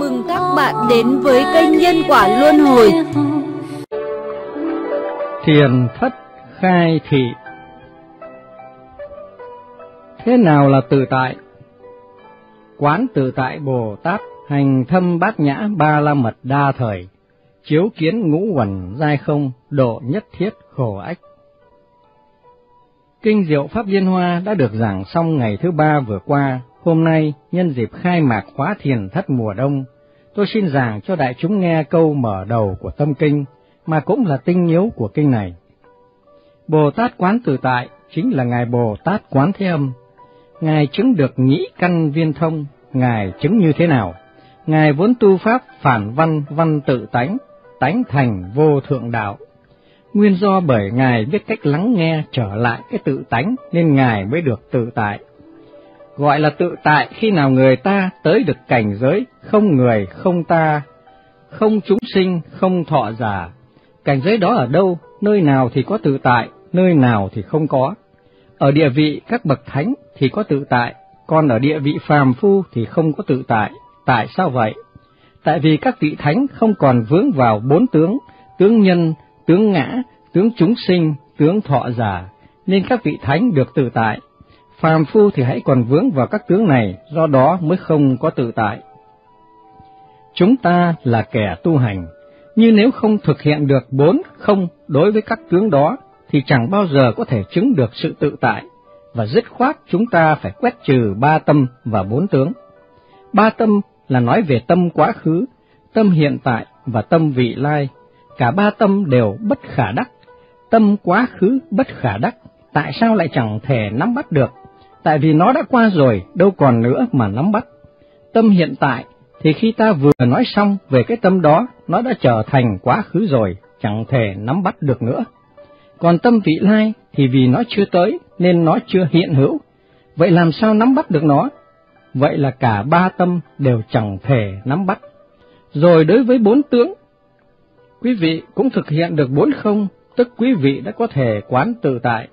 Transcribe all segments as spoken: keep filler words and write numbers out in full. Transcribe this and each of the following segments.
mừng các bạn đến với kênh Nhân Quả Luân Hồi. Thiền thất khai thị. Thế nào là tự tại? Quán tự tại Bồ Tát hành thâm bát nhã ba la mật đa thời, chiếu kiến ngũ uẩn giai không, độ nhất thiết khổ ách. Kinh Diệu Pháp Liên Hoa đã được giảng xong ngày thứ ba vừa qua. Hôm nay, nhân dịp khai mạc khóa thiền thất mùa đông, tôi xin giảng cho đại chúng nghe câu mở đầu của tâm kinh, mà cũng là tinh yếu của kinh này. Bồ Tát Quán Tự Tại chính là Ngài Bồ Tát Quán Thế Âm. Ngài chứng được nhĩ căn viên thông. Ngài chứng như thế nào? Ngài vốn tu pháp phản văn văn tự tánh, tánh thành vô thượng đạo. Nguyên do bởi Ngài biết cách lắng nghe trở lại cái tự tánh, nên Ngài mới được tự tại. Gọi là tự tại khi nào người ta tới được cảnh giới không người, không ta, không chúng sinh, không thọ giả. Cảnh giới đó ở đâu, nơi nào thì có tự tại, nơi nào thì không có. Ở địa vị các bậc thánh thì có tự tại, còn ở địa vị phàm phu thì không có tự tại. Tại sao vậy? Tại vì các vị thánh không còn vướng vào bốn tướng, tướng nhân, tướng ngã, tướng chúng sinh, tướng thọ giả, nên các vị thánh được tự tại. Phàm phu thì hãy còn vướng vào các tướng này, do đó mới không có tự tại. Chúng ta là kẻ tu hành, nhưng nếu không thực hiện được bốn không đối với các tướng đó, thì chẳng bao giờ có thể chứng được sự tự tại, và dứt khoát chúng ta phải quét trừ ba tâm và bốn tướng. Ba tâm là nói về tâm quá khứ, tâm hiện tại và tâm vị lai. Cả ba tâm đều bất khả đắc, tâm quá khứ bất khả đắc. Tại sao lại chẳng thể nắm bắt được? Tại vì nó đã qua rồi, đâu còn nữa mà nắm bắt. Tâm hiện tại thì khi ta vừa nói xong về cái tâm đó, nó đã trở thành quá khứ rồi, chẳng thể nắm bắt được nữa. Còn tâm vị lai thì vì nó chưa tới nên nó chưa hiện hữu. Vậy làm sao nắm bắt được nó? Vậy là cả ba tâm đều chẳng thể nắm bắt. Rồi đối với bốn tướng, quý vị cũng thực hiện được bốn không, tức quý vị đã có thể quán tự tại.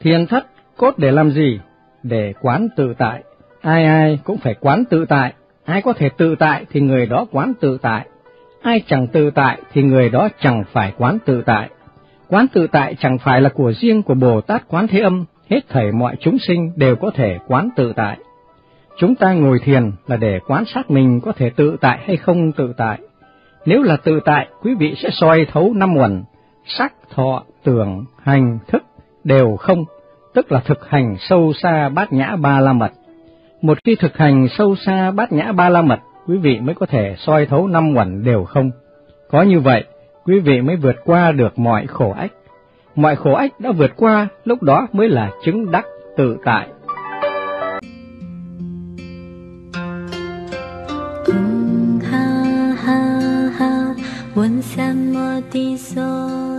Thiền thất cốt để làm gì? Để quán tự tại. Ai ai cũng phải quán tự tại. Ai có thể tự tại thì người đó quán tự tại. Ai chẳng tự tại thì người đó chẳng phải quán tự tại. Quán tự tại chẳng phải là của riêng của Bồ Tát Quán Thế Âm. Hết thảy mọi chúng sinh đều có thể quán tự tại. Chúng ta ngồi thiền là để quan sát mình có thể tự tại hay không tự tại. Nếu là tự tại, quý vị sẽ soi thấu năm uẩn, sắc, thọ, tưởng, hành, thức đều không, tức là thực hành sâu xa bát nhã ba la mật. Một khi thực hành sâu xa bát nhã ba la mật, quý vị mới có thể soi thấu năm uẩn đều không. Có như vậy, quý vị mới vượt qua được mọi khổ ách. Mọi khổ ách đã vượt qua, lúc đó mới là chứng đắc tự tại. Ha ha ha,